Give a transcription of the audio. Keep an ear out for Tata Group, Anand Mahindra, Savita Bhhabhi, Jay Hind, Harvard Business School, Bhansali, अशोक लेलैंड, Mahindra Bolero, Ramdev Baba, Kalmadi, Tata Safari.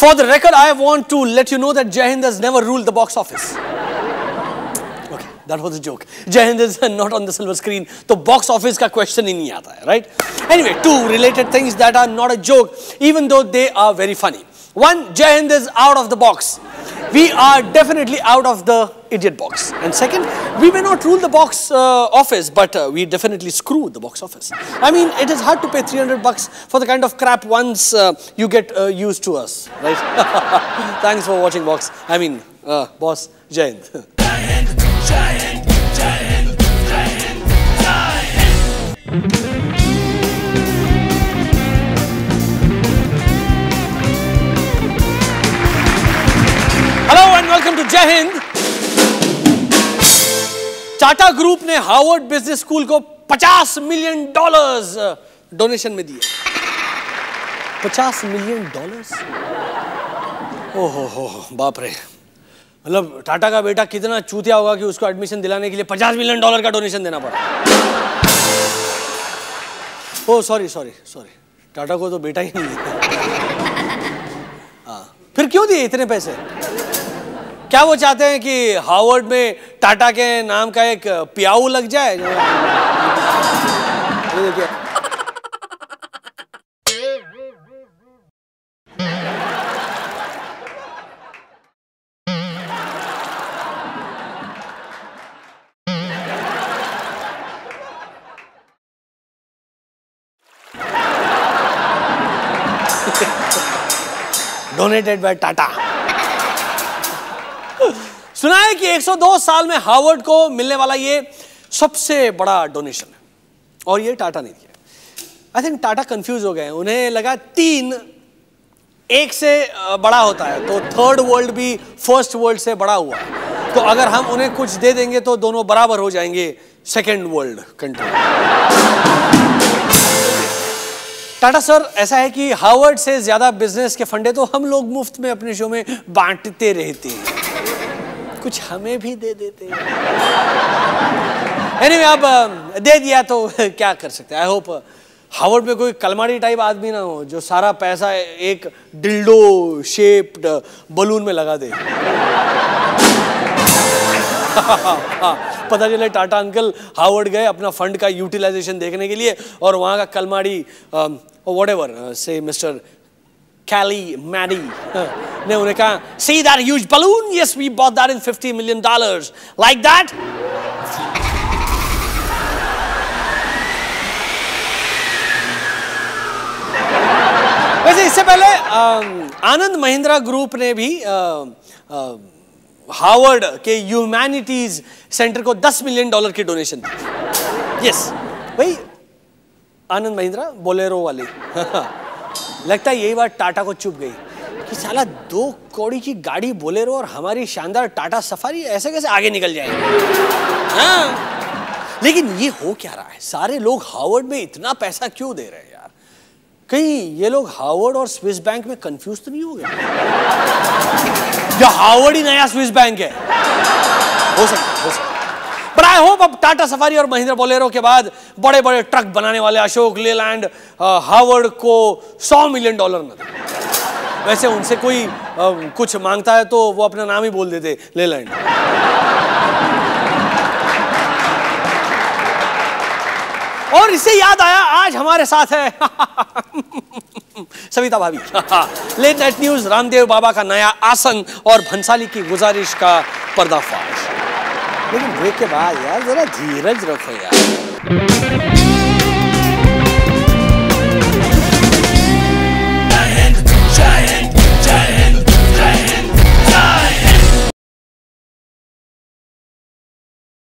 For the record, I want to let you know that Jay Hind has never ruled the box office. Okay, that was a joke. Jay Hind is not on the silver screen, so box office ka question hi nahi aata hai, right? Anyway, two related things that are not a joke, even though they are very funny. One, Jay Hind is out of the box. We are definitely out of the idiot box. And second, we may not rule the box office, but we definitely screw the box office. I mean, it is hard to pay 300 bucks for the kind of crap once you get used to us, right? Thanks for watching, box. I mean, boss, Jay Hind. Jay Hind, Jay Hind, Jay Hind, Jay Hind, Jay Hind. Welcome to Jay Hind. Tata Group ने Harvard business school को $50 million donation में दिए. $50 million? ओहो हो, बाप रे. मतलब टाटा का बेटा कितना चूतिया होगा कि उसको एडमिशन दिलाने के लिए $50 million का डोनेशन देना पड़ा. ओह सॉरी, टाटा को तो बेटा ही नहीं है. फिर क्यों दिए इतने पैसे? क्या वो चाहते हैं कि हार्वर्ड में टाटा के नाम का एक पियाऊ लग जाए? Donated by Tata. सुना है कि 102 साल में हार्वर्ड को मिलने वाला ये सबसे बड़ा डोनेशन है और ये टाटा ने दिया. आई थिंक टाटा कंफ्यूज हो गए हैं. उन्हें लगा 3 1 से बड़ा होता है, तो थर्ड वर्ल्ड भी फर्स्ट वर्ल्ड से बड़ा हुआ, तो अगर हम उन्हें कुछ दे देंगे तो दोनों बराबर हो जाएंगे second world country. Tata sir, ऐसा है कि हार्वर्ड से ज्यादा बिजनेस के फंडे तो हम लोग मुफ्त में अपने शो में बांटते रहते हैं, कुछ हमें भी दे देते हैं. anyway, अब दे दिया तो क्या कर सकते हैं. आई होप हार्वर्ड में कोई कलमाड़ी टाइप आदमी ना हो जो सारा पैसा एक डिल्डो शेप्ड बलून में लगा दे. पता चले टाटा अंकल हार्वर्ड गए अपना फंड का यूटिलाइजेशन देखने के लिए और वहाँ का कलमाड़ी व्हाटएवर से मिस्टर Kalmadi ने उन्हें कहा, see that huge balloon? Yes, we bought that in $50 million. Like that? वैसे इससे पहले आनंद महिंद्रा ग्रुप ने भी हार्वर्ड के ह्यूमैनिटीज सेंटर को $10 million की डोनेशन दी. यस, वही आनंद महिंद्रा बोलेरो वाले. लगता है यही बात टाटा को चुप गई कि साला 2 करोड़ की गाड़ी बोलेरो और हमारी शानदार टाटा सफारी ऐसे कैसे आगे निकल जाएगी. हाँ, लेकिन ये हो क्या रहा है? सारे लोग हार्वर्ड में इतना पैसा क्यों दे रहे हैं यार? कहीं ये लोग हार्वर्ड और स्विस बैंक में कंफ्यूज तो नहीं हो गए? या हार्वर्ड ही नया स्विस बैंक है? हो सकता, हो सकता. पर आई होप अब टाटा सफारी और महिंद्रा बोलेरो के बाद बड़े बड़े ट्रक बनाने वाले अशोक लेलैंड हार्वर्ड को $100 million में दे. वैसे उनसे कोई कुछ मांगता है तो वो अपना नाम ही बोल देते, लेलैंड. और इससे याद आया, आज हमारे साथ है सविता भाभी. लेट नाइट न्यूज, रामदेव बाबा का नया आसन और भंसाली की गुजारिश का पर्दाफाश. लेकिन ब्रेक के बाद यार जरा धीरज रखो यार.